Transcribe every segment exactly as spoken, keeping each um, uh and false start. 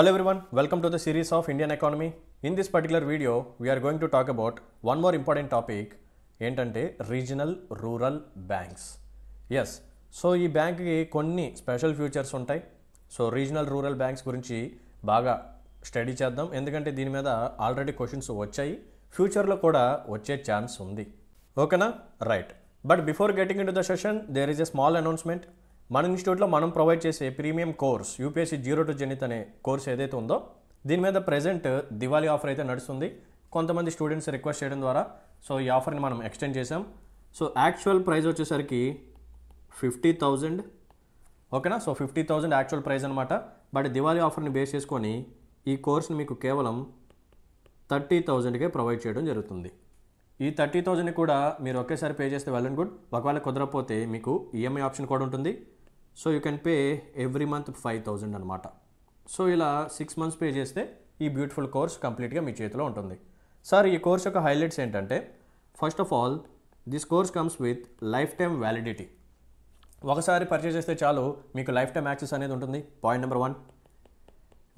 Hello everyone, welcome to the series of Indian economy. In this particular video, we are going to talk about one more important topic, entante regional rural banks. Yes, so ee bank ki konni special features untai. So regional rural banks gurinchi baga study cheddam endukante deeni meeda already questions vachayi, future lo kuda vache chance undi. Okay na? Right. But before getting into the session, there is a small announcement. మన ఇన్స్టిట్యూట్లో మనం provide చేసే premium course UPSC zero to zenith అనే course ఏదైతే ఉందో దీని మీద present Diwali offer అయితే నడుస్తుంది. కొంతమంది స్టూడెంట్స్ రిక్వెస్ట్ చేయడం ద్వారా సో ఈ ఆఫర్ని మనం ఎక్స్టెండ్ చేసాం. సో యాక్చువల్ ప్రైజ్ వచ్చేసరికి ఫిఫ్టీ థౌజండ్ ఓకేనా? So fifty thousand actual price అనమాట. బట్ దివాళీ ఆఫర్ని బేస్ చేసుకొని ఈ కోర్స్ని మీకు కేవలం థర్టీ థౌజండ్కే ప్రొవైడ్ చేయడం జరుగుతుంది. ఈ థర్టీ థౌజండ్ని కూడా మీరు ఒకేసారి పే చేస్తే వెల్ అండ్ గుడ్. ఒకవేళ కుదరకపోతే మీకు ఈఎంఐ ఆప్షన్ కూడా ఉంటుంది. So you can pay every month five thousand అనమాట. సో ఇలా సిక్స్ మంత్స్ పే చేస్తే ఈ బ్యూటిఫుల్ కోర్స్ కంప్లీట్గా మీ చేతిలో ఉంటుంది. సార్ ఈ కోర్స్ యొక్క హైలైట్స్ ఏంటంటే, first of all this course comes with lifetime validity. ఒకసారి పర్చేస్ చేస్తే చాలు మీకు లైఫ్ టైమ్ యాక్సెస్ అనేది ఉంటుంది. Point number one.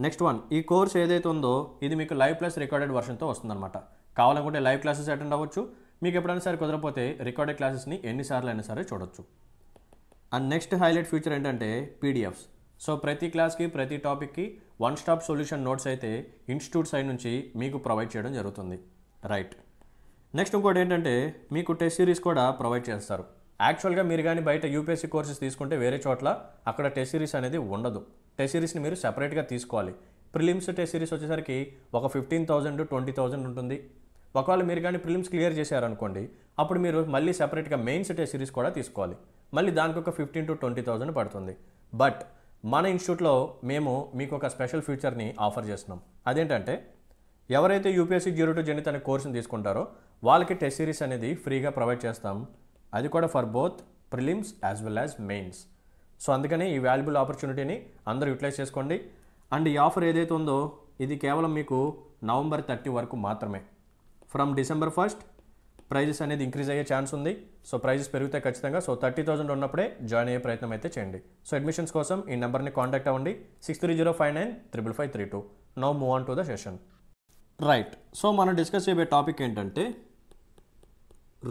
Next one, ఈ కోర్స్ ఏదైతే ఉందో ఇది మీకు లైవ్ ప్లస్ రికార్డెడ్ వర్షన్తో వస్తుందన్నమాట. కావాలనుకుంటే లైవ్ క్లాసెస్ అటెండ్ అవ్వచ్చు. మీకు ఎప్పుడైనా సరే కుదరకపోతే రికార్డెడ్ క్లాసెస్ని ఎన్నిసార్లు అయినా సరే చూడొచ్చు. అండ్ నెక్స్ట్ హైలైట్ ఫీచర్ ఏంటంటే పీడిఎఫ్స్. సో ప్రతి క్లాస్కి ప్రతి టాపిక్కి వన్ స్టాప్ సొల్యూషన్ నోట్స్ అయితే ఇన్స్టిట్యూట్ సైడ్ నుంచి మీకు ప్రొవైడ్ చేయడం జరుగుతుంది. రైట్. నెక్స్ట్ ఇంకోటి ఏంటంటే మీకు టెస్ట్ సిరీస్ కూడా ప్రొవైడ్ చేస్తారు. యాక్చువల్గా మీరు కానీ బయట యూపీఎస్సీ కోర్సెస్ తీసుకుంటే వేరే చోట్ల అక్కడ టెస్ట్ సిరీస్ అనేది ఉండదు. టెస్ట్ సిరీస్ని మీరు సెపరేట్గా తీసుకోవాలి. ప్రిలిమ్స్ టెస్ట్ సిరీస్ వచ్చేసరికి ఒక ఫిఫ్టీన్ థౌజండ్ ట్వంటీ థౌజండ్ ఉంటుంది. ఒకవేళ మీరు కానీ ప్రిలిమ్స్ క్లియర్ చేశారనుకోండి అప్పుడు మీరు మళ్ళీ సెపరేట్గా మెయిన్స్ టెస్ట్ సిరీస్ కూడా తీసుకోవాలి. మళ్ళీ దానికి ఒక ఫిఫ్టీన్ టు ట్వంటీ థౌజండ్ పడుతుంది. బట్ మన ఇన్స్టిట్యూట్లో మేము మీకు ఒక స్పెషల్ ఫీచర్ని ఆఫర్ చేస్తున్నాం. అదేంటంటే ఎవరైతే యూపీఎస్సీ జీరో టు జెనిత్ అనే కోర్సుని తీసుకుంటారో వాళ్ళకి టెస్ట్ సిరీస్ అనేది ఫ్రీగా ప్రొవైడ్ చేస్తాం. అది కూడా for both prelims as well as mains. So అందుకని ఈ వాల్యుబుల్ ఆపర్చునిటీని అందరూ యూటిలైజ్ చేసుకోండి. అండ్ ఈ ఆఫర్ ఏదైతే ఉందో ఇది కేవలం మీకు నవంబర్ థర్టీ వరకు మాత్రమే. ఫ్రమ్ డిసెంబర్ ఫస్ట్ ప్రైజెస్ అనేది ఇంక్రీజ్ అయ్యే ఛాన్స్ ఉంది. సో ప్రైజెస్ పెరుగుతాయి ఖచ్చితంగా. సో థర్టీ థౌసండ్ ఉన్నప్పుడే జాయిన్ అయ్యే ప్రయత్నం అయితే చేయండి. సో అడ్మిషన్స్ కోసం ఈ నెంబర్ని కాంటాక్ట్ అవ్వండి, six three zero five nine triple five three two now move on to the session. Right. So మనం డిస్కస్ చేయబోయే టాపిక్ ఏంటంటే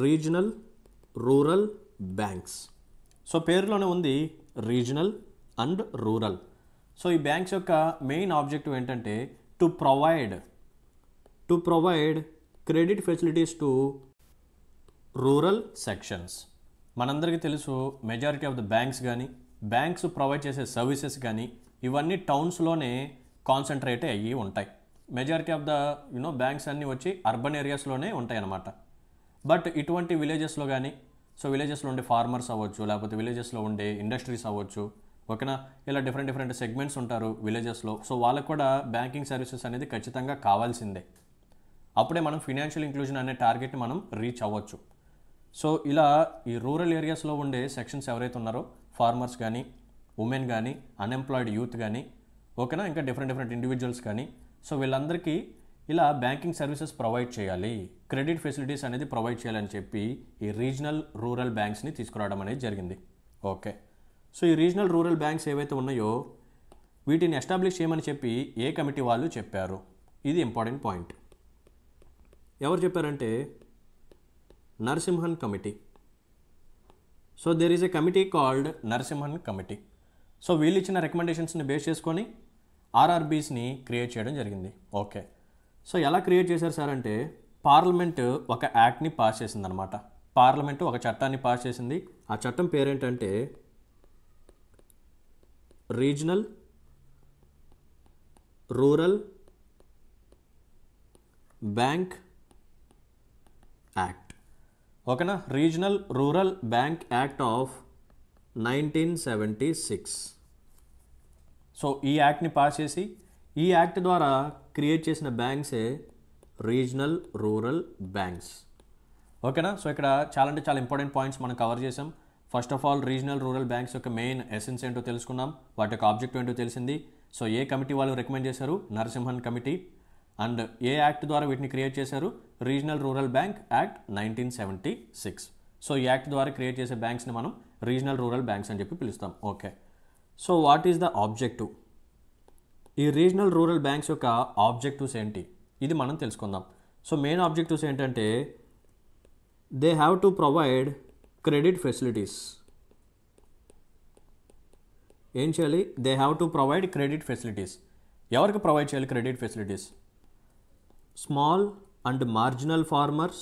రీజనల్ రూరల్ బ్యాంక్స్. సో పేరులోనే ఉంది రీజనల్ అండ్ రూరల్. సో ఈ బ్యాంక్స్ యొక్క మెయిన్ ఆబ్జెక్టివ్ ఏంటంటే to provide to provide credit facilities to rural sections. మనందరికీ తెలుసు మెజారిటీ ఆఫ్ ద బ్యాంక్స్ కానీ బ్యాంక్స్ ప్రొవైడ్ చేసే సర్వీసెస్ కానీ ఇవన్నీ టౌన్స్లోనే కాన్సన్ట్రేట్ అయ్యి ఉంటాయి. Majority of the you know banks అన్నీ వచ్చి అర్బన్ ఏరియాస్లోనే ఉంటాయి అన్నమాట. బట్ ఇటువంటి విలేజెస్లో కానీ సో విలేజెస్లో ఉండే ఫార్మర్స్ అవ్వచ్చు, లేకపోతే విలేజెస్లో ఉండే ఇండస్ట్రీస్ అవ్వచ్చు, ఓకేనా? ఇలా డిఫరెంట్ డిఫరెంట్ సెగ్మెంట్స్ ఉంటారు విలేజెస్లో. సో వాళ్ళకు కూడా బ్యాంకింగ్ సర్వీసెస్ అనేది ఖచ్చితంగా కావాల్సిందే. అప్పుడే మనం ఫైనాన్షియల్ ఇంక్లూజన్ అనే టార్గెట్ని మనం రీచ్ అవ్వచ్చు. సో ఇలా ఈ రూరల్ ఏరియాస్లో ఉండే సెక్షన్స్ ఎవరైతే ఉన్నారో ఫార్మర్స్ కానీ, ఉమెన్ కానీ, అన్ఎంప్లాయిడ్ యూత్ కానీ, ఓకేనా, ఇంకా డిఫరెంట్ డిఫరెంట్ ఇండివిజువల్స్ కానీ, సో వీళ్ళందరికీ ఇలా బ్యాంకింగ్ సర్వీసెస్ ప్రొవైడ్ చేయాలి, క్రెడిట్ ఫెసిలిటీస్ అనేది ప్రొవైడ్ చేయాలని చెప్పి ఈ రీజనల్ రూరల్ బ్యాంక్స్ని తీసుకురావడం అనేది జరిగింది. ఓకే. సో ఈ రీజనల్ రూరల్ బ్యాంక్స్ ఏవైతే ఉన్నాయో వీటిని ఎస్టాబ్లిష్ చేయమని చెప్పి ఏ కమిటీ వాళ్ళు చెప్పారు? ఇది ఇంపార్టెంట్ పాయింట్. ఎవరు చెప్పారంటే Narasimhan committee. So there is a committee called Narasimhan committee. So వీళ్ళు ఇచ్చిన రికమెండేషన్స్ని బేస్ చేసుకొని ఆర్ఆర్బీస్ని క్రియేట్ చేయడం జరిగింది. ఓకే. సో ఎలా క్రియేట్ చేశారు సార్ అంటే పార్లమెంటు ఒక యాక్ట్ని పాస్ చేసిందనమాట. పార్లమెంటు ఒక చట్టాన్ని పాస్ చేసింది. ఆ చట్టం పేరేంటంటే రీజనల్ రూరల్ బ్యాంక్ యాక్ట్. ఓకేనా? Regional rural bank act of nineteen seventy six. So ఈ యాక్ట్ని పాస్ చేసి ఈ యాక్ట్ ద్వారా క్రియేట్ చేసిన బ్యాంక్సే రీజనల్ రూరల్ బ్యాంక్స్. ఓకేనా? సో ఇక్కడ చాలా అంటే చాలా ఇంపార్టెంట్ పాయింట్స్ మనం కవర్ చేసాం. First of all regional rural banks యొక్క మెయిన్ ఎసెన్స్ ఏంటో తెలుసుకున్నాం, వాటి యొక్క ఆబ్జెక్టివ్ ఏంటో తెలిసింది. సో ఏ కమిటీ వాళ్ళు రికమెండ్ చేశారు? నరసింహన్ కమిటీ. అండ్ ఏ యాక్ట్ ద్వారా వీటిని క్రియేట్ చేశారు? Regional rural bank act nineteen seventy six. So ఈ యాక్ట్ ద్వారా క్రియేట్ చేసే బ్యాంక్స్ని మనం రీజనల్ రూరల్ బ్యాంక్స్ అని చెప్పి పిలుస్తాం. Okay. So what is the objective? Regional rural banks యొక్క ఆబ్జెక్టివ్స్ ఏంటి ఇది మనం తెలుసుకుందాం. సో మెయిన్ ఆబ్జెక్టివ్స్ ఏంటంటే they have to provide credit facilities. ఏం చేయాలి? They have to provide credit facilities. ఎవరికి ప్రొవైడ్ చేయాలి credit facilities? Small and marginal farmers.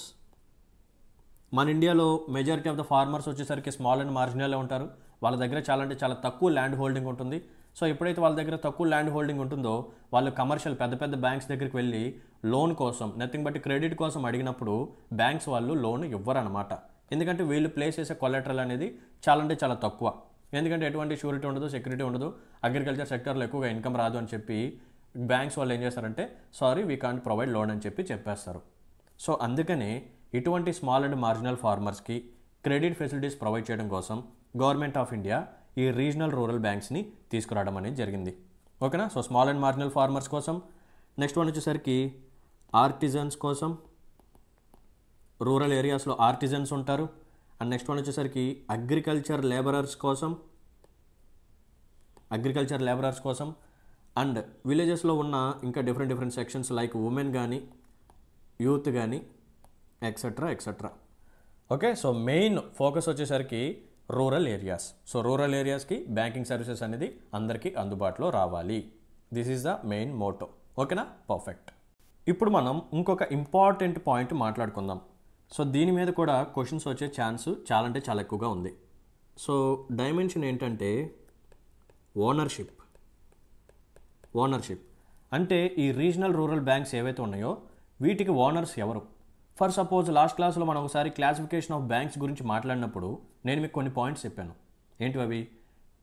మన ఇండియాలో మెజారిటీ ఆఫ్ ద ఫార్మర్స్ వచ్చేసరికి స్మాల్ అండ్ మార్జినల్లో ఉంటారు. వాళ్ళ దగ్గర చాలా అంటే చాలా తక్కువ ల్యాండ్ హోల్డింగ్ ఉంటుంది. సో ఎప్పుడైతే వాళ్ళ దగ్గర తక్కువ ల్యాండ్ హోల్డింగ్ ఉంటుందో వాళ్ళు కమర్షియల్ పెద్ద పెద్ద బ్యాంక్స్ దగ్గరికి వెళ్ళి లోన్ కోసం నథింగ్ బట్ క్రెడిట్ కోసం అడిగినప్పుడు బ్యాంక్స్ వాళ్ళు లోన్ ఇవ్వరన్నమాట. ఎందుకంటే వీళ్ళు ప్లేస్ చేసే కొలాటరల్ అనేది చాలా అంటే చాలా తక్కువ. ఎందుకంటే ఎటువంటి షూరిటీ ఉండదు, సెక్యూరిటీ ఉండదు, అగ్రికల్చర్ సెక్టర్లో ఎక్కువగా ఇన్కమ్ రాదు అని చెప్పి బ్యాంక్స్ వాళ్ళు ఏం చేస్తారంటే sorry we can't provide loan అని చెప్పి చెప్పేస్తారు. సో అందుకనే ఇటువంటి స్మాల్ అండ్ మార్జినల్ ఫార్మర్స్కి క్రెడిట్ ఫెసిలిటీస్ ప్రొవైడ్ చేయడం కోసం గవర్నమెంట్ ఆఫ్ ఇండియా ఈ రీజనల్ రూరల్ బ్యాంక్స్ని తీసుకురావడం అనేది జరిగింది. ఓకేనా? So small and marginal farmers కోసం. నెక్స్ట్ వన్ వచ్చేసరికి ఆర్టిజన్స్ కోసం. రూరల్ ఏరియాస్లో ఆర్టిజన్స్ ఉంటారు. అండ్ నెక్స్ట్ వన్ వచ్చేసరికి అగ్రికల్చర్ లేబరర్స్ కోసం అగ్రికల్చర్ లేబరర్స్ కోసం అండ్ విలేజెస్లో ఉన్న ఇంకా different different sections like women కానీ, యూత్ కానీ, etcetera etcetera. Okay, so main focus వచ్చేసరికి రూరల్ ఏరియాస్. సో రూరల్ ఏరియాస్కి బ్యాంకింగ్ సర్వీసెస్ అనేది అందరికీ అందుబాటులో రావాలి. This is the main motto. ఓకేనా? పర్ఫెక్ట్. ఇప్పుడు మనం ఇంకొక ఇంపార్టెంట్ పాయింట్ మాట్లాడుకుందాం. సో దీని మీద కూడా క్వశ్చన్స్ వచ్చే ఛాన్స్ చాలా అంటే చాలా ఎక్కువగా ఉంది. సో డైమెన్షన్ ఏంటంటే ఓనర్షిప్. ఓనర్షిప్ అంటే ఈ రీజనల్ రూరల్ బ్యాంక్స్ ఏవైతే ఉన్నాయో వీటికి ఓనర్స్ ఎవరు? ఫర్ సపోజ్ లాస్ట్ క్లాస్లో మనం ఒకసారి క్లాసిఫికేషన్ ఆఫ్ బ్యాంక్స్ గురించి మాట్లాడినప్పుడు నేను మీకు కొన్ని పాయింట్స్ చెప్పాను. ఏంటి అవి?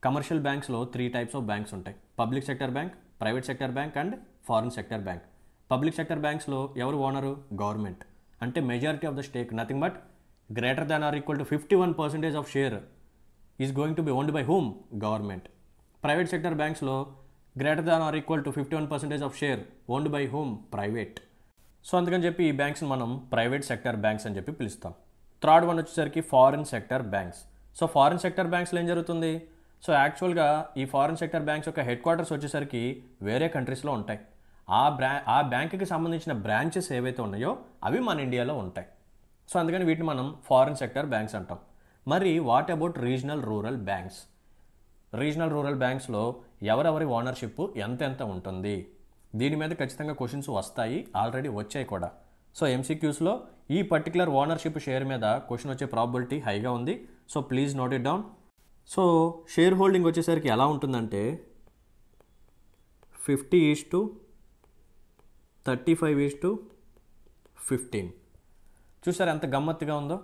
కమర్షియల్ బ్యాంక్స్లో త్రీ టైప్స్ ఆఫ్ బ్యాంక్స్ ఉంటాయి. Public sector bank, private sector bank and foreign sector bank. Public sector బ్యాంక్స్లో ఎవరు ఓనరు? గవర్నమెంట్. అంటే majority of the stake nothing but greater than or equal to fifty one percentage of share is going to be owned by whom? Government. Private sector బ్యాంక్స్లో greater than or equal to fifty one percentage of share owned by whom? Private. So అందుకని చెప్పి ఈ బ్యాంక్స్ని మనం private sector banks అని చెప్పి పిలుస్తాం. Third one వచ్చేసరికి foreign sector banks. So foreign sector బ్యాంక్స్లో ఏం జరుగుతుంది? సో యాక్చువల్గా ఈ ఫారిన్ సెక్టర్ బ్యాంక్స్ యొక్క హెడ్ క్వార్టర్స్ వచ్చేసరికి వేరే కంట్రీస్లో ఉంటాయి. ఆ బ్రా ఆ బ్యాంక్కి సంబంధించిన బ్రాంచెస్ ఏవైతే ఉన్నాయో అవి మన ఇండియాలో ఉంటాయి. సో అందుకని వీటిని మనం ఫారిన్ సెక్టర్ బ్యాంక్స్ అంటాం. మరి what about regional rural banks? Regional rural బ్యాంక్స్లో ఎవరెవరి ఓనర్షిప్ ఎంతెంత ఉంటుంది? దీని మీద ఖచ్చితంగా క్వశ్చన్స్ వస్తాయి, ఆల్రెడీ వచ్చాయి కూడా. సో ఎంసీక్యూస్లో ఈ పర్టికులర్ ఓనర్షిప్ షేర్ మీద క్వశ్చన్ వచ్చే ప్రాబిలిటీ హైగా ఉంది. So please note it down. So share holding వచ్చేసరికి ఎలా ఉంటుందంటే fifty is to thirty five is to fifteen. చూసారు ఎంత గమ్మత్తుగా ఉందో?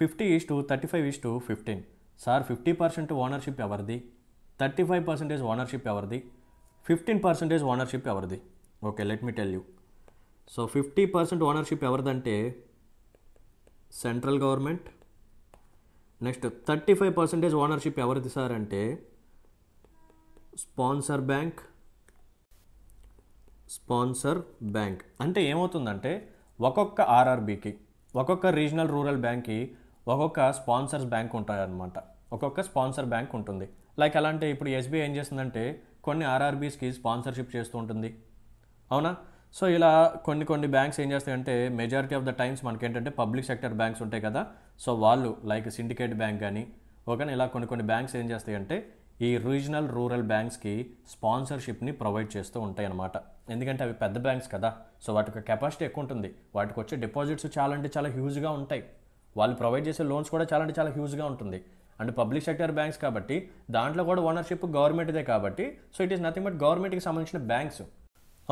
Fifty is to thirty five is to fifteen. Sir fifty percent ownership ఎవరిది? థర్టీ ఫైవ్ పర్సెంటేజ్ ఓనర్షిప్ ఎవరిది? Fifteen percentage ownership ఎవరిది? Okay, let me tell you. So fifty percent ownership ఎవరిదంటే central government. Next thirty five percentage ownership ఎవరిది sir అంటే sponsor bank. Sponsor bank అంటే ఏమవుతుందంటే ఒక్కొక్క ఆర్ఆర్బీకి, ఒక్కొక్క రీజనల్ రూరల్ బ్యాంక్కి ఒక్కొక్క స్పాన్సర్స్ బ్యాంక్ ఉంటాయన్నమాట. ఒక్కొక్క స్పాన్సర్ బ్యాంక్ ఉంటుంది. లైక్ ఎలా అంటే ఇప్పుడు ఎస్బీఐ ఏం చేస్తుందంటే కొన్ని ఆర్ఆర్బీస్కి స్పాన్సర్షిప్ చేస్తూ ఉంటుంది, అవునా? సో ఇలా కొన్ని కొన్ని బ్యాంక్స్ ఏం చేస్తాయంటే మెజారిటీ ఆఫ్ ద టైమ్స్ మనకేంటంటే పబ్లిక్ సెక్టర్ బ్యాంక్స్ ఉంటాయి కదా, సో వాళ్ళు లైక్ సిండికేట్ బ్యాంక్ కానీ, ఓకేనా, ఇలా కొన్ని కొన్ని బ్యాంక్స్ ఏం చేస్తాయంటే ఈ రీజనల్ రూరల్ బ్యాంక్స్కి స్పాన్సర్షిప్ని ప్రొవైడ్ చేస్తూ ఉంటాయి అన్నమాట. ఎందుకంటే అవి పెద్ద బ్యాంక్స్ కదా, సో వాటికి కెపాసిటీ ఎక్కువ ఉంటుంది, వాటికి వచ్చే డిపాజిట్స్ చాలా అంటే చాలా హ్యూజ్గా ఉంటాయి, వాళ్ళు ప్రొవైడ్ చేసే లోన్స్ కూడా చాలా అంటే చాలా హ్యూజ్గా ఉంటుంది. అండ్ పబ్లిక్ సెక్టర్ బ్యాంక్స్ కాబట్టి దాంట్లో కూడా ఓనర్షిప్ గవర్నమెంట్దే కాబట్టి so it is nothing but గవర్నమెంట్కి సంబంధించిన బ్యాంక్స్,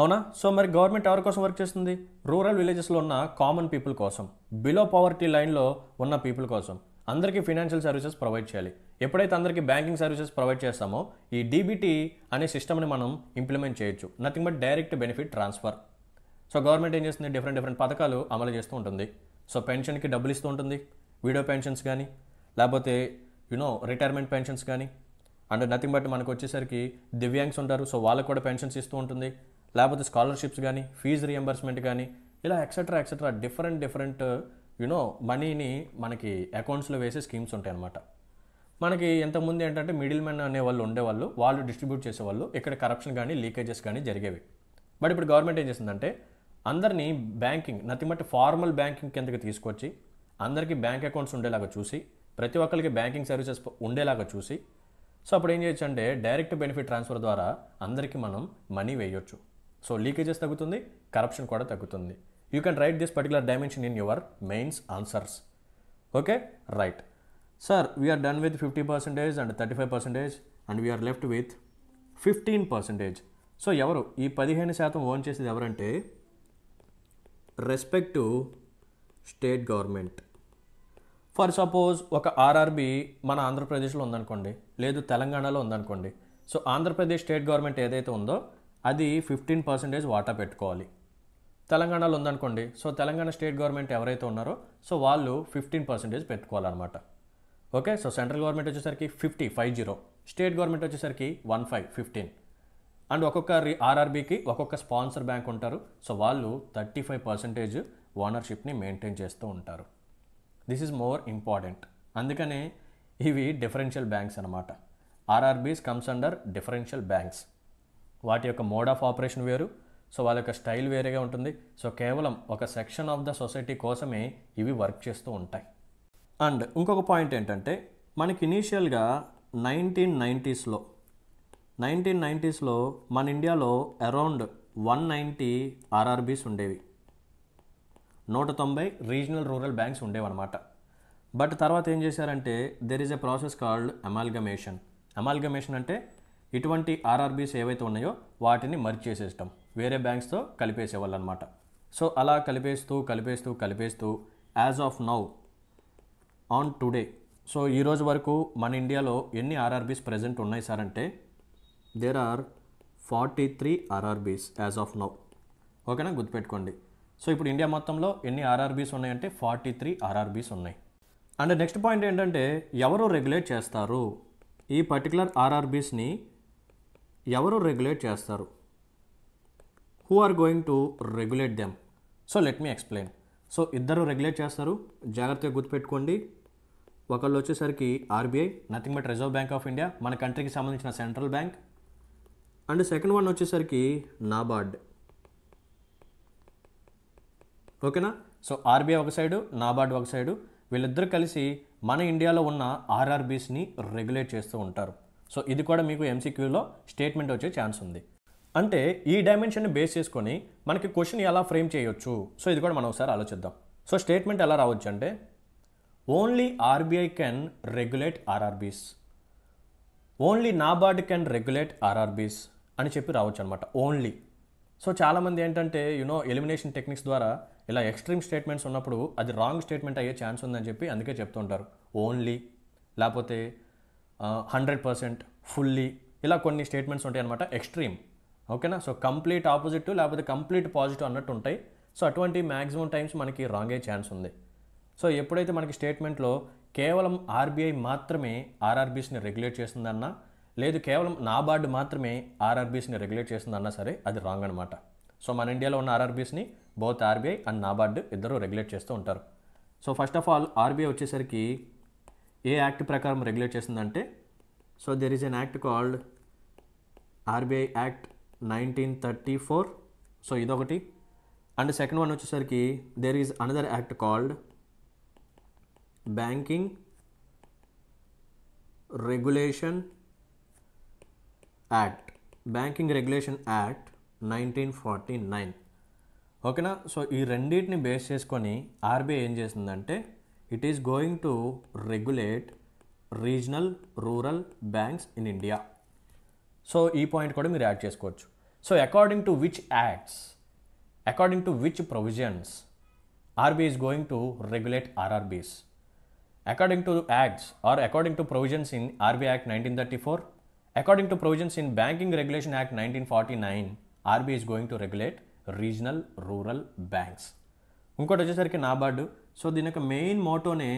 అవునా? సో మరి గవర్నమెంట్ ఎవరి కోసం వర్క్ చేస్తుంది? రూరల్ విలేజెస్లో ఉన్న కామన్ పీపుల్ కోసం, బిలో పవర్టీ లైన్లో ఉన్న పీపుల్ కోసం అందరికీ ఫైనాన్షియల్ సర్వీసెస్ ప్రొవైడ్ చేయాలి. ఎప్పుడైతే అందరికీ బ్యాంకింగ్ సర్వీసెస్ ప్రొవైడ్ చేస్తామో ఈ డీబీటీ అనే సిస్టమ్ని మనం ఇంప్లిమెంట్ చేయొచ్చు. Nothing but direct benefit transfer. So government ఏం చేస్తుంది? డిఫరెంట్ డిఫరెంట్ పథకాలు అమలు చేస్తూ ఉంటుంది. సో పెన్షన్కి డబ్బులు ఇస్తూ ఉంటుంది, వీడియో పెన్షన్స్ కానీ, లేకపోతే యూనో రిటైర్మెంట్ పెన్షన్స్ కానీ. అండ్ నథింగ్ బట్ మనకు వచ్చేసరికి దివ్యాంగ్స్ ఉంటారు, సో వాళ్ళకు కూడా పెన్షన్స్ ఇస్తూ ఉంటుంది, లేకపోతే స్కాలర్షిప్స్ కానీ, ఫీజు రియంబర్స్మెంట్ కానీ, ఇలా etcetera etcetera different different you know మనీని మనకి అకౌంట్స్లో వేసే స్కీమ్స్ ఉంటాయి అన్నమాట. మనకి ఎంతమంది ఏంటంటే మిడిల్ మెన్ అనే వాళ్ళు ఉండేవాళ్ళు, వాళ్ళు డిస్ట్రిబ్యూట్ చేసేవాళ్ళు, ఇక్కడ కరప్షన్ కానీ లీకేజెస్ కానీ జరిగేవి. బట్ ఇప్పుడు గవర్నమెంట్ ఏం చేసిందంటే అందరినీ బ్యాంకింగ్ నతిమట్టి ఫార్మల్ బ్యాంకింగ్ కిందకి తీసుకొచ్చి అందరికీ బ్యాంక్ అకౌంట్స్ ఉండేలాగా చూసి, ప్రతి ఒక్కరికి బ్యాంకింగ్ సర్వీసెస్ ఉండేలాగా చూసి, సో అప్పుడు ఏం చేయొచ్చు అంటే డైరెక్ట్ బెనిఫిట్ ట్రాన్స్ఫర్ ద్వారా అందరికీ మనం మనీ వేయొచ్చు. సో లీకేజెస్ తగ్గుతుంది, కరప్షన్ కూడా తగ్గుతుంది. You can write this particular dimension in your mains answers. Okay right sir, we are done with fifty percentage and thirty five percentage and we are left with fifteen percentage. So ఎవరు ఈ పదిహేను శాతం own చేసేది ఎవరంటే respect to state government. For suppose ఒక RRB మన ఆంధ్రప్రదేశ్లో ఉందనుకోండి, లేదు తెలంగాణలో ఉందనుకోండి. సో ఆంధ్రప్రదేశ్ స్టేట్ గవర్నమెంట్ ఏదైతే ఉందో అది ఫిఫ్టీన్ పర్సెంటేజ్ వాటా పెట్టుకోవాలి. తెలంగాణలో ఉందనుకోండి, సో తెలంగాణ స్టేట్ గవర్నమెంట్ ఎవరైతే ఉన్నారో సో వాళ్ళు ఫిఫ్టీన్ పర్సెంటేజ్ పెట్టుకోవాలన్నమాట. ఓకే, సో సెంట్రల్ గవర్నమెంట్ వచ్చేసరికి fifty five zero state government వచ్చేసరికి వన్ ఫైవ్ ఫిఫ్టీన్ అండ్ ఒక్కొక్క ఆర్ఆర్బీకి ఒక్కొక్క స్పాన్సర్ బ్యాంక్ ఉంటారు. సో వాళ్ళు థర్టీ ఫైవ్ పర్సెంటేజ్ ఓనర్షిప్ని మెయింటైన్ చేస్తూ ఉంటారు. This is more important. అందుకనే ఇవి డిఫరెన్షియల్ బ్యాంక్స్ అనమాట. RRBs comes under differential banks. వాటి యొక్క మోడ్ ఆఫ్ ఆపరేషన్ వేరు, సో వాళ్ళ యొక్క స్టైల్ వేరేగా ఉంటుంది. సో కేవలం ఒక సెక్షన్ ఆఫ్ ద సొసైటీ కోసమే ఇవి వర్క్ చేస్తూ ఉంటాయి. అండ్ ఇంకొక పాయింట్ ఏంటంటే మనకి ఇనీషియల్గా నైన్టీన్ నైంటీస్లో నైన్టీన్ నైంటీస్లో మన ఇండియాలో అరౌండ్ వన్ నైంటీ ఆర్ఆర్బీస్ ఉండేవి, నూట తొంభై రీజనల్ రూరల్ బ్యాంక్స్ ఉండేవన్నమాట. బట్ తర్వాత ఏం చేశారంటే there is a process called amalgamation. Amalgamation అంటే ఇటువంటి ఆర్ఆర్బీస్ ఏవైతే ఉన్నాయో వాటిని మర్జ్ చేసేయడం, వేరే బ్యాంక్స్తో కలిపేసేవాళ్ళు అనమాట. సో అలా కలిపేస్తూ కలిపేస్తూ కలిపేస్తూ as of now on today, so ఈరోజు వరకు మన ఇండియాలో ఎన్ని ఆర్ఆర్బీస్ ప్రజెంట్ ఉన్నాయి సార్ అంటే there are forty three RRBs as of now. ఓకేనా, గుర్తుపెట్టుకోండి. సో ఇప్పుడు ఇండియా మొత్తంలో ఎన్ని ఆర్ఆర్బీస్ ఉన్నాయంటే ఫార్టీ త్రీ ఆర్ఆర్బీస్ ఉన్నాయి. అండ్ నెక్స్ట్ పాయింట్ ఏంటంటే ఎవరు రెగ్యులేట్ చేస్తారు ఈ పర్టికులర్ ఆర్ఆర్బీస్ని? ఎవరు రెగ్యులేట్ చేస్తారు? Who are going to regulate them? So let me explain. So ఇద్దరు రెగ్యులేట్ చేస్తారు, జాగ్రత్తగా గుర్తుపెట్టుకోండి. ఒకళ్ళు వచ్చేసరికి RBI, nothing but reserve bank of India, మన కంట్రీకి సంబంధించిన central bank. And second one వచ్చేసరికి నాబార్డ్. ఓకేనా, సో ఆర్బీఐ ఒక సైడు, నాబార్డ్ ఒక సైడు, వీళ్ళిద్దరూ కలిసి మన ఇండియాలో ఉన్న ఆర్ఆర్బీస్ని రెగ్యులేట్ చేస్తూ ఉంటారు. సో ఇది కూడా మీకు ఎంసీక్యూలో స్టేట్మెంట్ వచ్చే ఛాన్స్ ఉంది. అంటే ఈ డైమెన్షన్ని బేస్ చేసుకొని మనకి క్వశ్చన్ ఎలా ఫ్రేమ్ చేయొచ్చు, సో ఇది కూడా మనం ఒకసారి ఆలోచిద్దాం. సో స్టేట్మెంట్ ఎలా రావచ్చు అంటే only RBI can regulate RRBs, only NABARD can regulate RRBs అని చెప్పి రావచ్చు అనమాట. ఓన్లీ. సో చాలామంది ఏంటంటే యూనో ఎలిమినేషన్ టెక్నిక్స్ ద్వారా ఇలా ఎక్స్ట్రీమ్ స్టేట్మెంట్స్ ఉన్నప్పుడు అది రాంగ్ స్టేట్మెంట్ అయ్యే ఛాన్స్ ఉందని చెప్పి అందుకే చెప్తుంటారు. ఓన్లీ, లేకపోతే హండ్రెడ్ పర్సెంట్, ఫుల్లీ, ఇలా కొన్ని స్టేట్మెంట్స్ ఉంటాయి అనమాట ఎక్స్ట్రీమ్. ఓకేనా, సో కంప్లీట్ ఆపోజిట్ లేకపోతే కంప్లీట్ పాజిటివ్ అన్నట్టు ఉంటాయి. సో అటువంటి మ్యాక్సిమం టైమ్స్ మనకి రాంగ్ అయ్యే ఛాన్స్ ఉంది. సో ఎప్పుడైతే మనకి స్టేట్మెంట్లో కేవలం ఆర్బీఐ మాత్రమే ఆర్ఆర్బీస్ని రెగ్యులేట్ చేస్తుందన్నా, లేదు కేవలం నాబార్డ్ మాత్రమే ఆర్ఆర్బీస్ని రెగ్యులేట్ చేస్తుందన్నా సరే అది రాంగ్ అనమాట. సో మన ఇండియాలో ఉన్న ఆర్ఆర్బీస్ని బోత్ ఆర్బీఐ అండ్ నాబార్డ్ ఇద్దరు రెగ్యులేట్ చేస్తూ ఉంటారు. So first of all RBI వచ్చేసరికి ఏ యాక్ట్ ప్రకారం రెగ్యులేట్ చేస్తుందంటే so there is an act called RBI act nineteen thirty four. So ఇదొకటి. అండ్ సెకండ్ వన్ వచ్చేసరికి there is another act called banking regulation act, banking regulation act nineteen forty nine. ఓకేనా, so ఈ రెండింటిని base చేసుకొని RBI ఏం చేస్తుందంటే it is going to regulate regional rural banks in India. So ఈ point కూడా మీరు యాడ్ చేసుకోవచ్చు. So according to which acts, according to which provisions RBI is going to regulate RRBs? According to acts or according to provisions in RBI act nineteen thirty four, according to provisions in banking regulation act nineteen forty nine, RBI is going to regulate regional rural banks. ఇంకోటి వచ్చేసరికి NABARD. So దీని యొక్క main మోటోనే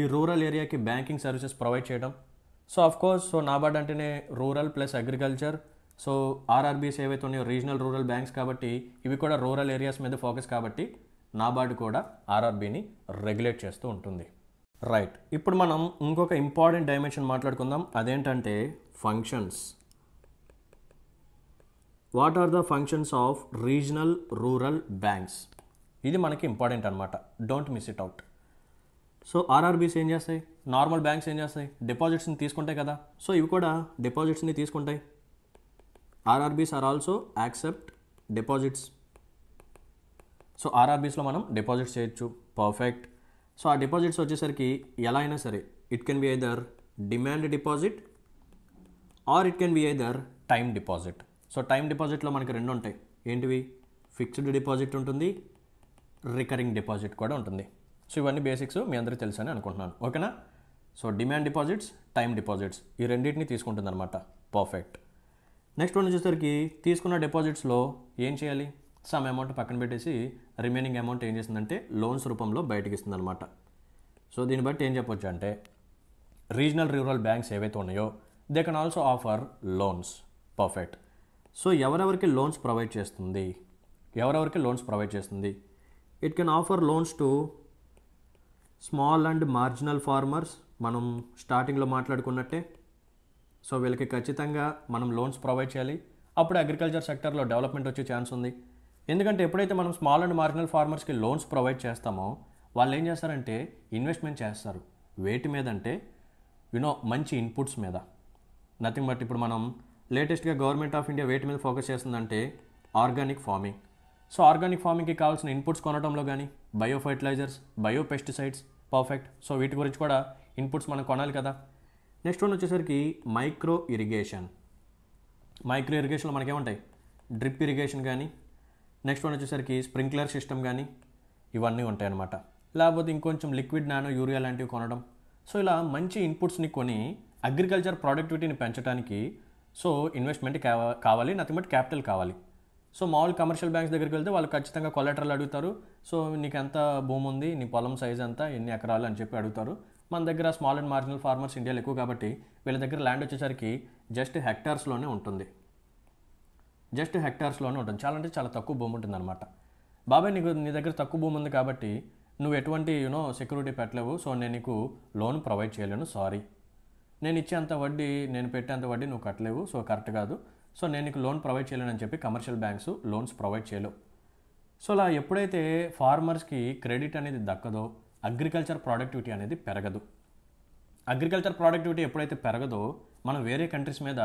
ఈ rural ఏరియాకి banking services provide చేయడం. So of course so NABARD అంటేనే rural plus agriculture. So RRBs ఏవైతే ఉన్నాయో రీజనల్ రూరల్ బ్యాంక్స్ కాబట్టి ఇవి కూడా రూరల్ ఏరియాస్ మీద ఫోకస్ కాబట్టి నాబార్డ్ కూడా ఆర్ఆర్బీని రెగ్యులేట్ చేస్తూ ఉంటుంది. రైట్. ఇప్పుడు మనం ఇంకొక ఇంపార్టెంట్ డైమెన్షన్ మాట్లాడుకుందాం. అదేంటంటే functions. What are the functions of regional rural banks? ఇది మనకి ఇంపార్టెంట్ అనమాట, don't miss it out. So RRBs ఏం చేస్తాయి, నార్మల్ బ్యాంక్స్ ఏం చేస్తాయి, డిపాజిట్స్ని తీసుకుంటాయి కదా. సో ఇవి కూడా డిపాజిట్స్ని తీసుకుంటాయి. RRBs are also accept deposits. So ఆర్ఆర్బీస్లో మనం డిపాజిట్స్ చేయొచ్చు, పర్ఫెక్ట్. సో ఆ డిపాజిట్స్ వచ్చేసరికి ఎలా అయినా సరే it can be either demand deposit or it can be either time deposit. So time డిపాజిట్లో మనకి రెండు ఉంటాయి, ఏంటివి? ఫిక్స్డ్ డిపాజిట్ ఉంటుంది, రికరింగ్ డిపాజిట్ కూడా ఉంటుంది. సో ఇవన్నీ బేసిక్స్ మీ అందరికీ తెలుసు అని అనుకుంటున్నాను, ఓకేనా? So demand deposits, time deposits, ఈ రెండింటిని తీసుకుంటుంది అనమాట, పర్ఫెక్ట్. నెక్స్ట్ వన్ వచ్చేసరికి తీసుకున్న డిపాజిట్స్లో ఏం చేయాలి, సమ్ అమౌంట్ పక్కన పెట్టేసి రిమైనింగ్ అమౌంట్ ఏం చేసిందంటే లోన్స్ రూపంలో బయటకి ఇస్తుంది అనమాట. సో దీన్ని బట్టి ఏం చెప్పొచ్చు అంటే రీజనల్ రూరల్ బ్యాంక్స్ ఏవైతే ఉన్నాయో they can also offer loans, perfect. So ఎవరెవరికి లోన్స్ ప్రొవైడ్ చేస్తుంది, ఎవరెవరికి లోన్స్ ప్రొవైడ్ చేస్తుంది? It can offer loans to small and marginal farmers, మనం స్టార్టింగ్లో మాట్లాడుకున్నట్టే. సో వీళ్ళకి ఖచ్చితంగా మనం లోన్స్ ప్రొవైడ్ చేయాలి, అప్పుడు అగ్రికల్చర్ సెక్టర్లో డెవలప్మెంట్ వచ్చే ఛాన్స్ ఉంది. ఎందుకంటే ఎప్పుడైతే మనం స్మాల్ అండ్ మార్జినల్ ఫార్మర్స్కి లోన్స్ ప్రొవైడ్ చేస్తామో వాళ్ళు ఏం చేస్తారంటే ఇన్వెస్ట్మెంట్ చేస్తారు. వేటి మీద అంటే యూనో మంచి ఇన్పుట్స్ మీద, నథింగ్ బట్. ఇప్పుడు మనం లేటెస్ట్గా గవర్నమెంట్ ఆఫ్ ఇండియా వేటి మీద ఫోకస్ చేస్తుందంటే ఆర్గానిక్ ఫార్మింగ్. సో ఆర్గానిక్ ఫార్మింగ్కి కావాల్సిన ఇన్పుట్స్ కొనడంలో కానీ, bio fertilisers, bio pesticides, perfect. So వీటి గురించి కూడా ఇన్పుట్స్ మనం కొనాలి కదా. నెక్స్ట్ వన్ వచ్చేసరికి మైక్రో ఇరిగేషన్. మైక్రో ఇరిగేషన్లో మనకేముంటాయి, డ్రిప్ ఇరిగేషన్ కానీ, నెక్స్ట్ వన్ వచ్చేసరికి స్ప్రింక్లర్ సిస్టమ్ కానీ, ఇవన్నీ ఉంటాయన్నమాట. లేకపోతే ఇంకొంచెం లిక్విడ్ నానో యూరియా లాంటివి కొనడం. సో ఇలా మంచి ఇన్పుట్స్ని కొని అగ్రికల్చర్ ప్రొడక్టివిటీని పెంచడానికి సో ఇన్వెస్ట్మెంట్ కావాలి, నథింగ్ బట్ క్యాపిటల్ కావాలి. సో మామూలు కమర్షియల్ బ్యాంక్స్ దగ్గరికి వెళ్తే వాళ్ళు ఖచ్చితంగా కొలాటరల్ అడుగుతారు. సో నీకు ఎంత భూమి ఉంది, నీ పొలం సైజ్ ఎంత, ఎన్ని ఎకరాలు అని చెప్పి అడుగుతారు. మన దగ్గర స్మాల్ అండ్ మార్జినల్ ఫార్మర్స్ ఇండియాలో ఎక్కువ కాబట్టి వీళ్ళ దగ్గర ల్యాండ్ వచ్చేసరికి జస్ట్ హెక్టార్స్లోనే ఉంటుంది, జస్ట్ హెక్టార్స్లోనే ఉంటుంది. చాలా అంటే చాలా తక్కువ భూమి ఉంటుంది అనమాట. బాబాయ్ నీకు నీ దగ్గర తక్కువ భూమి ఉంది కాబట్టి నువ్వు ఎటువంటి యూనో సెక్యూరిటీ పెట్టలేవు, సో నేను నీకు లోన్ ప్రొవైడ్ చేయలేను, సారీ. నేను ఇచ్చేంత వడ్డీ, నేను పెట్టేంత వడ్డీ నువ్వు కట్టలేవు, సో కరెక్ట్ కాదు. సో నేను నీకు లోన్ ప్రొవైడ్ చేయలేను అని చెప్పి కమర్షియల్ బ్యాంక్స్ లోన్స్ ప్రొవైడ్ చేయలేవు. సో అలా ఎప్పుడైతే ఫార్మర్స్కి క్రెడిట్ అనేది దక్కదో అగ్రికల్చర్ ప్రొడక్టివిటీ అనేది పెరగదు. అగ్రికల్చర్ ప్రొడక్టివిటీ ఎప్పుడైతే పెరగదో మనం వేరే కంట్రీస్ మీద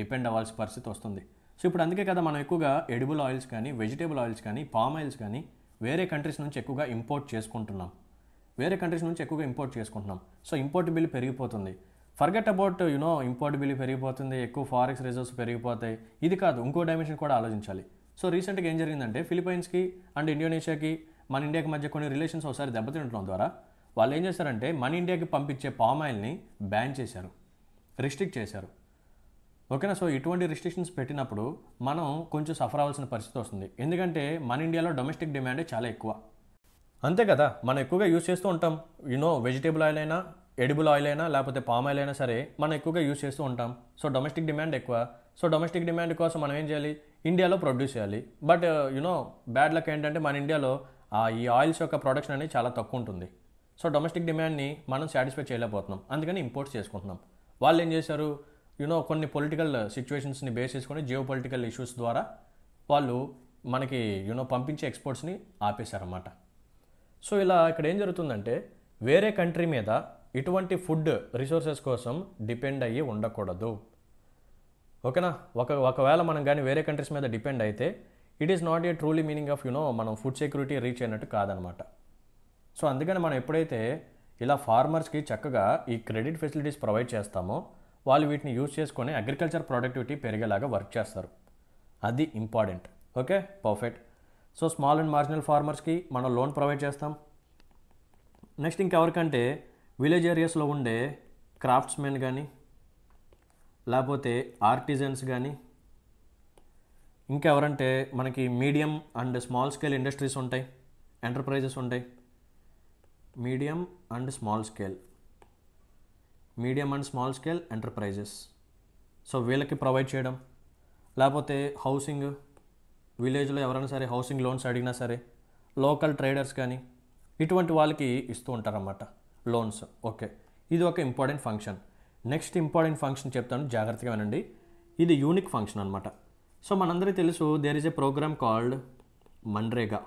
డిపెండ్ అవ్వాల్సిన పరిస్థితి వస్తుంది. సో ఇప్పుడు అందుకే కదా మనం ఎక్కువగా ఎడిబుల్ ఆయిల్స్ కానీ, వెజిటేబుల్ ఆయిల్స్ కానీ, పామ్ ఆయిల్స్ కానీ వేరే కంట్రీస్ నుంచి ఎక్కువగా ఇంపోర్ట్ చేసుకుంటున్నాం, వేరే కంట్రీస్ నుంచి ఎక్కువగా ఇంపోర్ట్ చేసుకుంటున్నాం. సో ఇంపోర్ట్ బిల్ పెరిగిపోతుంది. Forget about you know import bill పెరిగిపోతుంది, ఎక్కువ ఫారెక్స్ రిజర్వ్స్ పెరిగిపోతాయి. ఇది కాదు, ఇంకో డైమెన్షన్ కూడా ఆలోచించాలి. సో రీసెంట్గా ఏం జరిగిందంటే ఫిలిపైన్స్కి అండ్ ఇండోనేషియాకి మన ఇండియాకి మధ్య కొన్ని రిలేషన్స్ ఒకసారి దెబ్బతింటడం ద్వారా వాళ్ళు ఏం చేశారంటే మన ఇండియాకి పంపించే పామ్ ఆయిల్ని బ్యాన్ చేశారు, రిస్ట్రిక్ట్ చేశారు, ఓకేనా? సో ఇటువంటి రిస్ట్రిక్షన్స్ పెట్టినప్పుడు మనం కొంచెం సఫర్ అవ్వాల్సిన పరిస్థితి వస్తుంది. ఎందుకంటే మన ఇండియాలో డొమెస్టిక్ డిమాండ్ చాలా ఎక్కువ, అంతే కదా. మనం ఎక్కువగా యూజ్ చేస్తూ ఉంటాం, యూనో వెజిటేబుల్ ఆయిల్ అయినా, ఎడిబుల్ ఆయిల్ అయినా, లేకపోతే పామ్ ఆయిల్ అయినా సరే మనం ఎక్కువగా యూజ్ చేస్తూ ఉంటాం. సో డొమెస్టిక్ డిమాండ్ ఎక్కువ. సో డొమెస్టిక్ డిమాండ్ కోసం మనం ఏం చేయాలి, ఇండియాలో ప్రొడ్యూస్ చేయాలి. బట్ యూనో బ్యాడ్ లక్ ఏంటంటే మన ఇండియాలో ఈ ఆయిల్స్ యొక్క ప్రొడక్షన్ అనేది చాలా తక్కువ ఉంటుంది. సో డొమెస్టిక్ డిమాండ్ని మనం సాటిస్ఫై చేయలేకపోతున్నాం, అందుకని ఇంపోర్ట్స్ చేసుకుంటున్నాం. వాళ్ళు ఏం చేశారు, యూనో కొన్ని పొలిటికల్ సిచ్యువేషన్స్ని బేస్ చేసుకొని జియో పొలిటికల్ ఇష్యూస్ ద్వారా వాళ్ళు మనకి యూనో పంపించే ఎక్స్పోర్ట్స్ని ఆపేశారన్నమాట. సో ఇలా ఇక్కడ ఏం జరుగుతుందంటే వేరే కంట్రీ మీద ఇటువంటి ఫుడ్ రిసోర్సెస్ కోసం డిపెండ్ అయ్యి ఉండకూడదు, ఓకేనా? ఒక ఒకవేళ మనం కానీ వేరే కంట్రీస్ మీద డిపెండ్ అయితే it is not a truly meaning of you know మనం ఫుడ్ సెక్యూరిటీ రీచ్ అయినట్టు కాదనమాట. సో అందుకని మనం ఎప్పుడైతే ఇలా ఫార్మర్స్కి చక్కగా ఈ క్రెడిట్ ఫెసిలిటీస్ ప్రొవైడ్ చేస్తామో వాళ్ళు వీటిని యూజ్ చేసుకొని అగ్రికల్చర్ ప్రొడక్టివిటీ పెరిగేలాగా వర్క్ చేస్తారు, అది important, okay? Perfect. So small and marginal ఫార్మర్స్కి మనం లోన్ ప్రొవైడ్ చేస్తాం. నెక్స్ట్ ఇంకెవరికంటే విలేజ్ ఏరియాస్లో ఉండే క్రాఫ్ట్స్మెన్ కానీ, లేకపోతే ఆర్టిజన్స్ కానీ, ఇంకెవరంటే మనకి medium and small scale industries ఉంటాయి, ఎంటర్ప్రైజెస్ ఉంటాయి. Medium and small scale medium and small scale enterprises, so వీళ్ళకి ప్రొవైడ్ చేయడం. లేకపోతే హౌసింగ్, విలేజ్లో ఎవరైనా సరే హౌసింగ్ లోన్స్ అడిగినా సరే లోకల్ ట్రేడర్స్ కానీ ఇటువంటి వాళ్ళకి ఇస్తూ ఉంటారన్నమాట. లోన్స్. ఓకే, ఇది ఒక important function. Next important function చెప్తాను, జాగ్రత్తగా వినండి. ఇది యూనిక్ ఫంక్షన్ అనమాట. సో మనందరికీ తెలుసు there is a programme called MNREGA.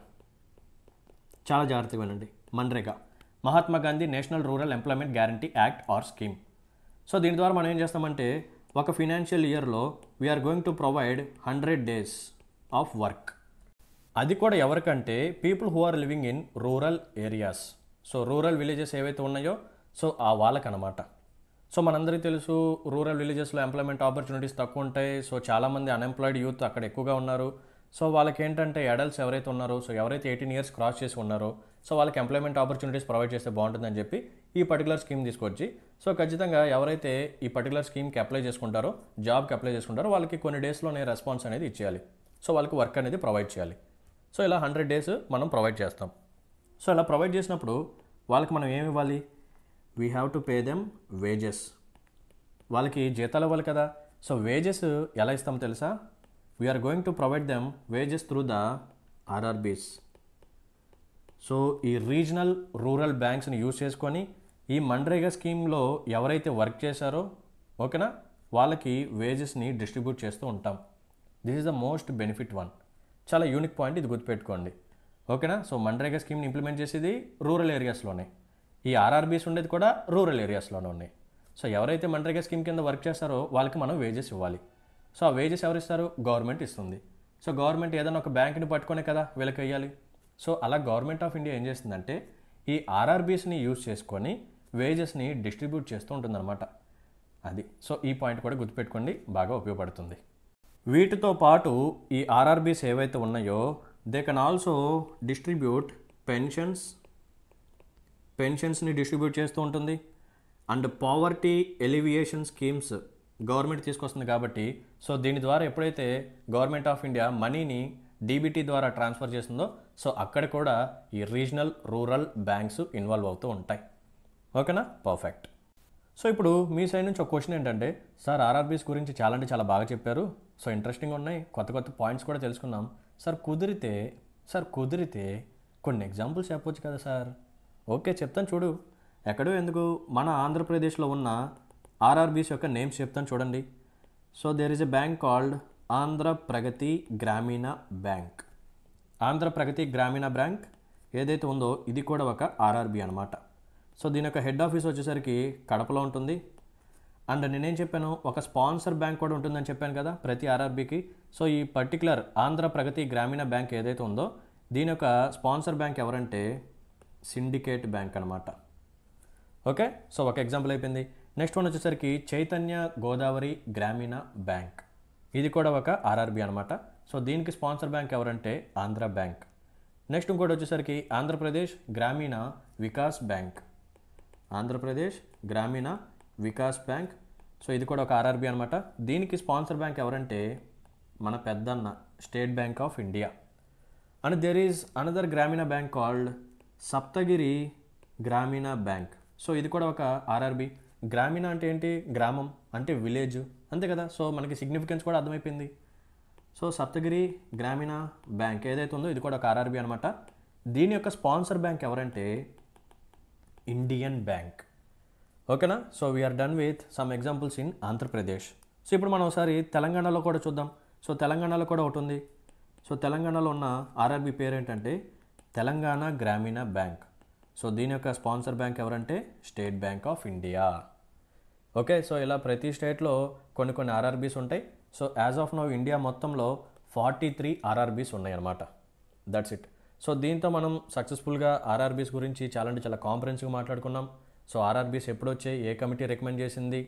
చాలా జాగ్రత్తగా వినండి. MNREGA Mahatma Gandhi national rural employment guarantee act or scheme. So దీని ద్వారా మనం ఏం చేస్తామంటే ఒక ఫినాన్షియల్ ఇయర్లో we are going to provide hundred days of work. అది కూడా ఎవరికంటే people who are living in rural areas. So rural villages ఏవైతే ఉన్నాయో సో ఆ వాళ్ళకనమాట. సో మనందరికీ తెలుసు రూరల్ విలేజెస్లో ఎంప్లాయ్మెంట్ ఆపర్చునిటీస్ తక్కువ ఉంటాయి. సో చాలామంది అన్ఎంప్లాయిడ్ యూత్ అక్కడ ఎక్కువగా ఉన్నారు. సో వాళ్ళకి ఏంటంటే అడల్ట్స్ ఎవరైతే ఉన్నారో, సో ఎవరైతే ఎయిటీన్ ఇయర్స్ క్రాస్ చేసి ఉన్నారో, సో వాళ్ళకి ఎంప్లాయ్మెంట్ ఆపర్చునిటీస్ ప్రొవైడ్ చేస్తే బాగుంటుందని చెప్పి ఈ పర్టికులర్ స్కీమ్ తీసుకొచ్చి, సో ఖచ్చితంగా ఎవరైతే ఈ పర్టికులర్ స్కీమ్కి అప్లై చేసుకుంటారో, జాబ్కి అప్లై చేసుకుంటారో వాళ్ళకి కొన్ని డేస్లోనే రెస్పాన్స్ అనేది ఇచ్చేయాలి. సో వాళ్ళకి వర్క్ అనేది ప్రొవైడ్ చేయాలి. సో ఇలా హండ్రెడ్ డేస్ మనం ప్రొవైడ్ చేస్తాం. సో ఇలా ప్రొవైడ్ చేసినప్పుడు వాళ్ళకి మనం ఏమి ఇవ్వాలి? We have to pay them wages. వాళ్ళకి జీతాలు ఇవ్వాలి కదా. సో వేజెస్ ఎలా ఇస్తామో తెలుసా? We are going to provide them wages through the RRBs. So ఈ రీజనల్ రూరల్ బ్యాంక్స్ని యూజ్ చేసుకొని ఈ మన్రేగా స్కీమ్లో ఎవరైతే వర్క్ చేశారో, ఓకేనా, వాళ్ళకి వేజెస్ని డిస్ట్రిబ్యూట్ చేస్తూ ఉంటాం. This is the most benefit one. చాలా యూనిక్ పాయింట్, ఇది గుర్తుపెట్టుకోండి, ఓకేనా. సో మన్రేగా స్కీమ్ని ఇంప్లిమెంట్ చేసేది రూరల్ ఏరియాస్లోనే. ఈ ఆర్ఆర్బీస్ ఉండేది కూడా రూరల్ ఏరియాస్లోనే ఉన్నాయి. సో ఎవరైతే మన్రేగా స్కీమ్ కింద వర్క్ చేస్తారో వాళ్ళకి మనం వేజెస్ ఇవ్వాలి. సో ఆ వేజెస్ ఎవరు ఇస్తారు? గవర్నమెంట్ ఇస్తుంది. సో గవర్నమెంట్ ఏదైనా ఒక బ్యాంక్ని పట్టుకునే కదా వీళ్ళకి వేయాలి. సో అలా గవర్నమెంట్ ఆఫ్ ఇండియా ఏం చేస్తుందంటే ఈ ఆర్ఆర్బీస్ని యూజ్ చేసుకొని వేజెస్ని డిస్ట్రిబ్యూట్ చేస్తూ ఉంటుందన్నమాట. అది. సో ఈ పాయింట్ కూడా గుర్తుపెట్టుకోండి, బాగా ఉపయోగపడుతుంది. వీటితో పాటు ఈ ఆర్ఆర్బీస్ ఏవైతే ఉన్నాయో they can also distribute pensions. పెన్షన్స్ని డిస్ట్రిబ్యూట్ చేస్తూ ఉంటుంది. And poverty alleviation schemes government తీసుకొస్తుంది కాబట్టి, సో దీని ద్వారా ఎప్పుడైతే గవర్నమెంట్ ఆఫ్ ఇండియా మనీని డీబీటీ ద్వారా ట్రాన్స్ఫర్ చేస్తుందో, సో అక్కడ కూడా ఈ రీజనల్ రూరల్ బ్యాంక్స్ ఇన్వాల్వ్ అవుతూ ఉంటాయి, ఓకేనా. పర్ఫెక్ట్. సో ఇప్పుడు మీ సైడ్ నుంచి ఒక క్వశ్చన్ ఏంటంటే, సార్ ఆర్ఆర్బీస్ గురించి చాలా అంటే చాలా బాగా చెప్పారు, సో ఇంట్రెస్టింగ్ ఉన్నాయి, కొత్త కొత్త పాయింట్స్ కూడా తెలుసుకున్నాం, సార్ కుదిరితే సార్ కుదిరితే కొన్ని ఎగ్జాంపుల్స్ చెప్పవచ్చు కదా సార్. ఓకే, చెప్తాను చూడు. ఎక్కడో ఎందుకు, మన ఆంధ్రప్రదేశ్లో ఉన్న ఆర్ఆర్బీస్ యొక్క నేమ్స్ చెప్తాను చూడండి. So there is a bank called Andhra Pragathi Grameena bank. Andhra Pragathi Grameena bank ఏదైతే ఉందో ఇది కూడా ఒక ఆర్ఆర్బీ అనమాట. సో దీని యొక్క హెడ్ ఆఫీస్ వచ్చేసరికి కడపలో ఉంటుంది. అండ్ నేనేం చెప్పాను, ఒక స్పాన్సర్ బ్యాంక్ కూడా ఉంటుందని చెప్పాను కదా ప్రతి ఆర్ఆర్బీకి. సో ఈ పర్టికులర్ ఆంధ్ర ప్రగతి గ్రామీణ బ్యాంక్ ఏదైతే ఉందో దీని యొక్క స్పాన్సర్ బ్యాంక్ ఎవరంటే సిండికేట్ బ్యాంక్ అనమాట. ఓకే, సో ఒక ఎగ్జాంపుల్ అయిపోయింది. నెక్స్ట్ వన్ వచ్చేసరికి చైతన్య గోదావరి గ్రామీణ బ్యాంక్. ఇది కూడా ఒక ఆర్ఆర్బీ అనమాట. సో దీనికి స్పాన్సర్ బ్యాంక్ ఎవరంటే ఆంధ్ర బ్యాంక్. నెక్స్ట్ ఇంకోటి వచ్చేసరికి ఆంధ్రప్రదేశ్ గ్రామీణ వికాస్ బ్యాంక్. ఆంధ్రప్రదేశ్ గ్రామీణ వికాస్ బ్యాంక్, సో ఇది కూడా ఒక ఆర్ఆర్బీ అనమాట. దీనికి స్పాన్సర్ బ్యాంక్ ఎవరంటే మన పెద్దన్న state bank of India. And there is another Grameena bank called Saptagiri Grameena bank. So ఇది కూడా ఒక ఆర్ఆర్బీ. గ్రామీణ అంటే ఏంటి? గ్రామం అంటే విలేజ్, అంతే కదా. సో మనకి సిగ్నిఫికెన్స్ కూడా అర్థమైపోయింది. సో సప్తగిరి గ్రామీణ బ్యాంక్ ఏదైతే ఉందో ఇది కూడా ఒక ఆర్ఆర్బీ అనమాట. దీని యొక్క స్పాన్సర్ బ్యాంక్ ఎవరంటే ఇండియన్ బ్యాంక్, ఓకేనా. So we are done with some examples in Andhra Pradesh. So ఇప్పుడు మనం ఒకసారి తెలంగాణలో కూడా చూద్దాం. సో తెలంగాణలో కూడా ఒకటి ఉంది. సో తెలంగాణలో ఉన్న ఆర్ఆర్బీ పేరు ఏంటంటే తెలంగాణ గ్రామీణ బ్యాంక్. సో దీని యొక్క స్పాన్సర్ బ్యాంక్ ఎవరంటే state bank of India. Okay, so ఇలా ప్రతి స్టేట్లో కొన్ని కొన్ని ఆర్ఆర్బీస్ ఉంటాయి. So as of now India మొత్తంలో ఫార్టీ త్రీ ఆర్ఆర్బీస్ ఉన్నాయన్నమాట. That's it. సో దీంతో మనం సక్సెస్ఫుల్గా ఆర్ఆర్బీస్ గురించి చాలా అంటే చాలా కాంప్రహెన్సివ్గా మాట్లాడుకున్నాం. సో ఆర్ఆర్బీస్ ఎప్పుడు వచ్చాయి, ఏ కమిటీ రికమెండ్ చేసింది,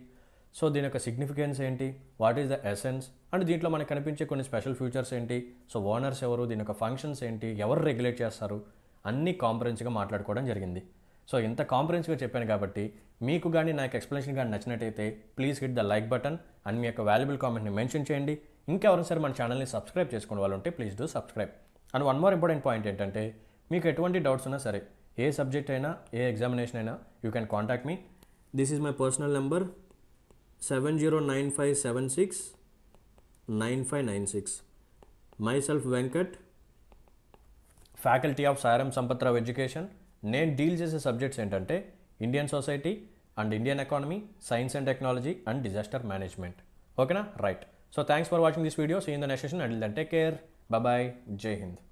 సో దీని యొక్క సిగ్నిఫికెన్స్ ఏంటి, what is the essence, and దీంట్లో మనకు కనిపించే కొన్ని స్పెషల్ ఫీచర్స్ ఏంటి, సో ఓనర్స్ ఎవరు, దీని యొక్క ఫంక్షన్స్ ఏంటి, ఎవరు రెగ్యులేట్ చేస్తారు, అన్నీ కాంపరెన్స్గా మాట్లాడుకోవడం జరిగింది. సో ఇంత కాంపరెన్స్గా చెప్పాను కాబట్టి మీకు కానీ నాకు ఎక్స్ప్లెనేషన్ కానీ నచ్చినట్టయితే please hit the like button and మీ యొక్క వాల్యుబుల్ కామెంట్ని మెన్షన్ చేయండి. ఇంకెవరైనా సరే మన ఛానల్ని సబ్స్క్రైబ్ చేసుకునే వాళ్ళు ఉంటే please do subscribe. And one more important point ఏంటంటే మీకు ఎటువంటి డౌట్స్ ఉన్నా సరే, ఏ సబ్జెక్ట్ అయినా, ఏ ఎగ్జామినేషన్ అయినా, you can contact me. This is my personal number seven zero nine five seven six nine five nine six. Myself Venkat, faculty of Sairam Sampathrao education. నేను డీల్ చేసే సబ్జెక్ట్స్ ఏంటంటే Indian society and Indian economy, science and technology, and disaster management. Okay na? Right. So thanks for watching this video. See you in the next session. Until then, take care. Bye bye. Jai Hind.